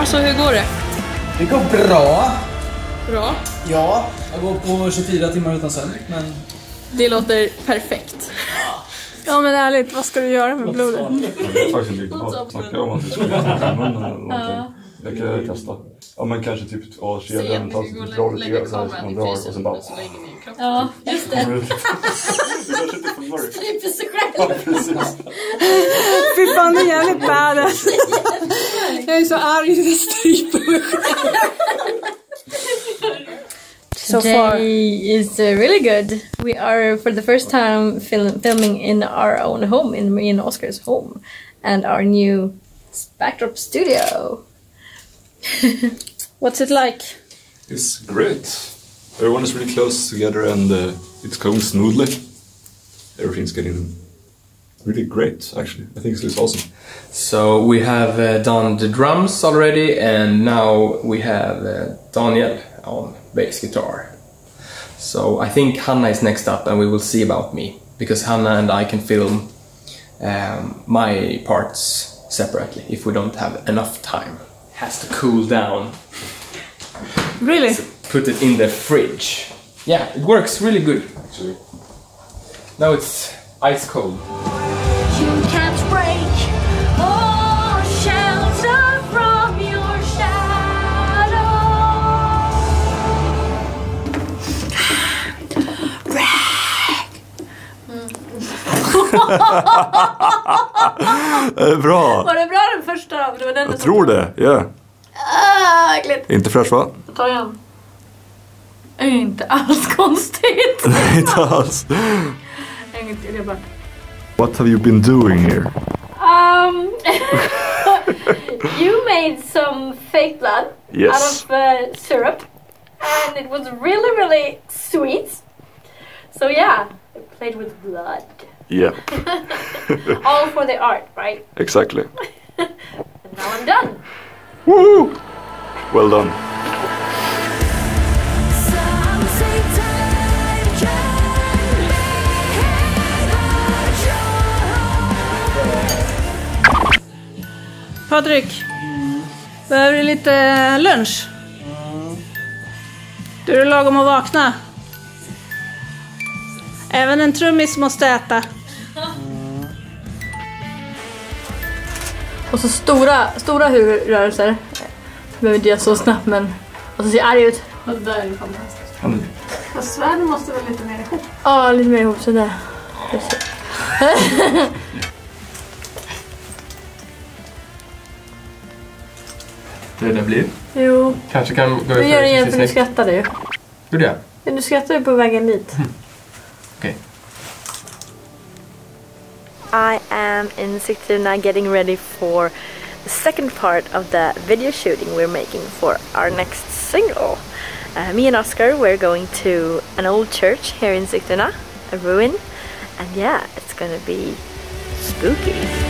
Ja, så hur går det? Det går bra. Bra? Ja, jag går på 24 timmar utan sömn, men... Det låter perfekt. Ja, men ärligt, vad ska du göra med blodet? Det är faktiskt lite bra att snacka om att vi skulle ta munnen eller någonting. Jag kan testa. Ja, men kanske typ av kedjan. Ta sig bra lite grann som man drar och sen bara... Ja, just det. Stryper sig själv. Ja, precis. Fy fan, det är jävligt badass. Jag är så arg när jag stryper mig själv. So far. Today is really good. We are for the first time filming in our own home, in Oscar's home, and our new backdrop studio. What's it like? It's great. Everyone is really close together, and it's going smoothly. Everything's getting really great, actually. I think it's awesome. So we have done the drums already, and now we have Daniel on bass guitar. So I think Hanna is next up, and we will see about me, because Hanna and I can film my parts separately if we don't have enough time. It has to cool down. Really? So put it in the fridge. Yeah, it works really good. Actually. Now it's ice cold. You can't break or shelter from your shadow. Rag! Bra! Var det bra den första? Det var den jag tror det, ja. Yeah. Ah, äckligt. Inte fräsch, va? Ta igen. Är inte alls konstigt. Nej, inte alls. What have you been doing here? You made some fake blood, yes, out of syrup, and it was really, really sweet. So yeah, I played with blood. Yeah. All for the art, right? Exactly. And now I'm done. Woo! Well done. Patrik, behöver du lite lunch? Du är lagom att vakna. Även en trummis måste äta. Och så stora huvudrörelser. Jag behöver inte göra så snabbt, men... Och så ser arg ut. Och det där är ju fantastiskt. Och svärden måste väl lite mer ihop? Ja, lite mer ihop, sådär. Det där blir. Jo. Kanske kan gå ut. Du gör det igen, för nu skrattar du. Gjorde jag? Men du skrattar ju på vägen dit. Mm. Okej. Okay. I am in Sigtuna getting ready for the second part of the video shooting we're making for our next single. Me and Oscar, we're going to an old church here in Sigtuna, a ruin, and yeah, it's gonna be spooky.